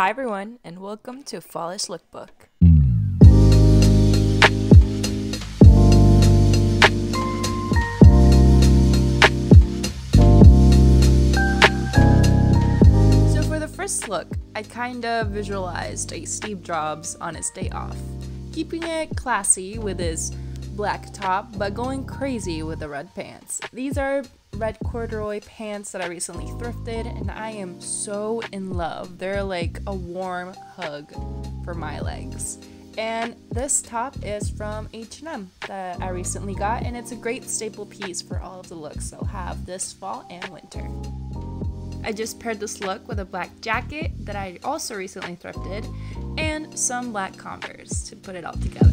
Hi everyone, and welcome to Flawless Lookbook. So for the first look, I kinda visualized a Steve Jobs on his day off, keeping it classy with his black top, but going crazy with the red pants. These are red corduroy pants that I recently thrifted, and I am so in love. They're like a warm hug for my legs. And this top is from H&M that I recently got, and it's a great staple piece for all of the looks I'll have this fall and winter. I just paired this look with a black jacket that I also recently thrifted and some black Converse to put it all together.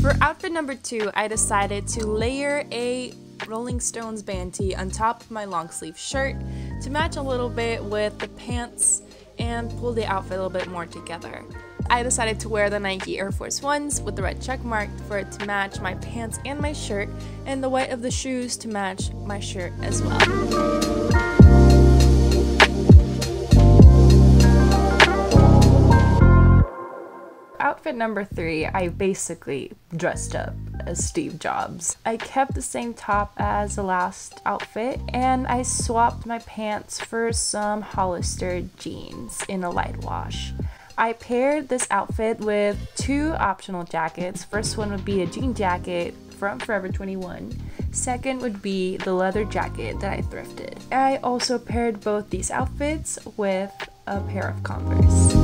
For outfit number two, I decided to layer a Rolling Stones band tee on top of my long sleeve shirt to match a little bit with the pants and pull the outfit a little bit more together. I decided to wear the Nike Air Force Ones with the red check mark for it to match my pants and my shirt, and the white of the shoes to match my shirt as well. Outfit number three, I basically dressed up as Steve Jobs. I kept the same top as the last outfit, and I swapped my pants for some Hollister jeans in a light wash. I paired this outfit with two optional jackets. First one would be a jean jacket from Forever 21. Second would be the leather jacket that I thrifted. I also paired both these outfits with a pair of Converse.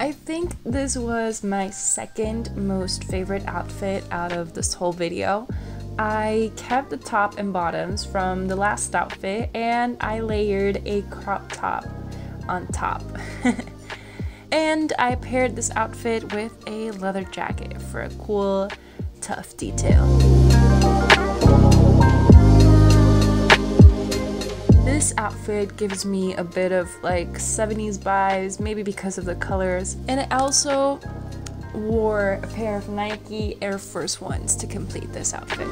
I think this was my second most favorite outfit out of this whole video. I kept the top and bottoms from the last outfit, and I layered a crop top on top. And I paired this outfit with a leather jacket for a cool, tough detail. This outfit gives me a bit of like 70s vibes, maybe because of the colors, and I also wore a pair of Nike Air Force Ones to complete this outfit.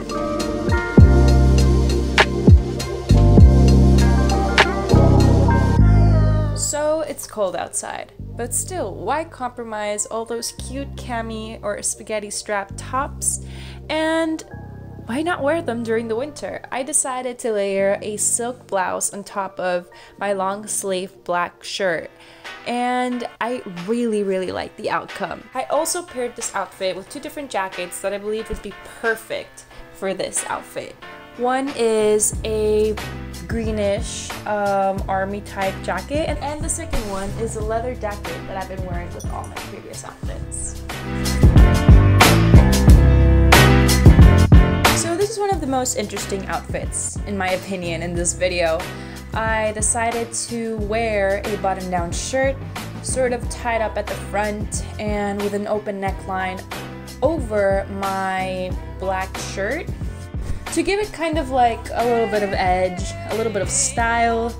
So it's cold outside, but still, why compromise all those cute cami or spaghetti strap tops, and why not wear them during the winter? I decided to layer a silk blouse on top of my long sleeve black shirt, and I really like the outcome. I also paired this outfit with two different jackets that I believe would be perfect for this outfit. One is a greenish army type jacket, and the second one is a leather jacket that I've been wearing with all my previous outfits. This is one of the most interesting outfits, in my opinion, in this video. I decided to wear a bottom-down shirt, sort of tied up at the front and with an open neckline over my black shirt to give it kind of like a little bit of edge, a little bit of style.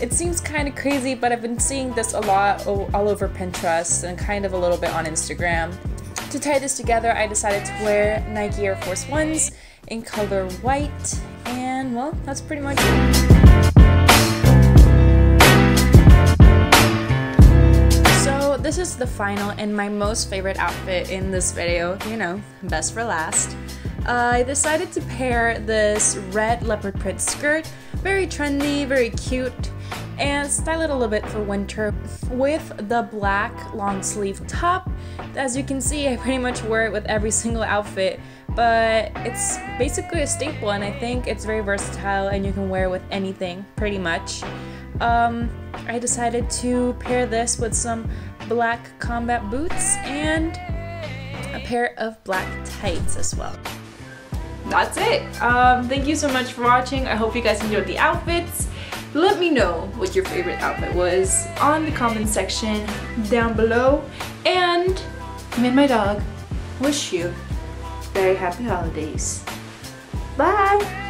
It seems kind of crazy, but I've been seeing this a lot all over Pinterest and kind of a little bit on Instagram. To tie this together, I decided to wear Nike Air Force Ones in color white, and well, that's pretty much it. So this is the final and my most favorite outfit in this video, you know, best for last. I decided to pair this red leopard print skirt, very trendy, very cute, and style it a little bit for winter with the black long sleeve top. As you can see, I pretty much wear it with every single outfit, but it's basically a staple, and I think it's very versatile and you can wear it with anything pretty much. I decided to pair this with some black combat boots and a pair of black tights as well. That's it. Thank you so much for watching. I hope you guys enjoyed the outfits. Let me know what your favorite outfit was on the comment section down below, and me and my dog wish you very happy holidays. Bye!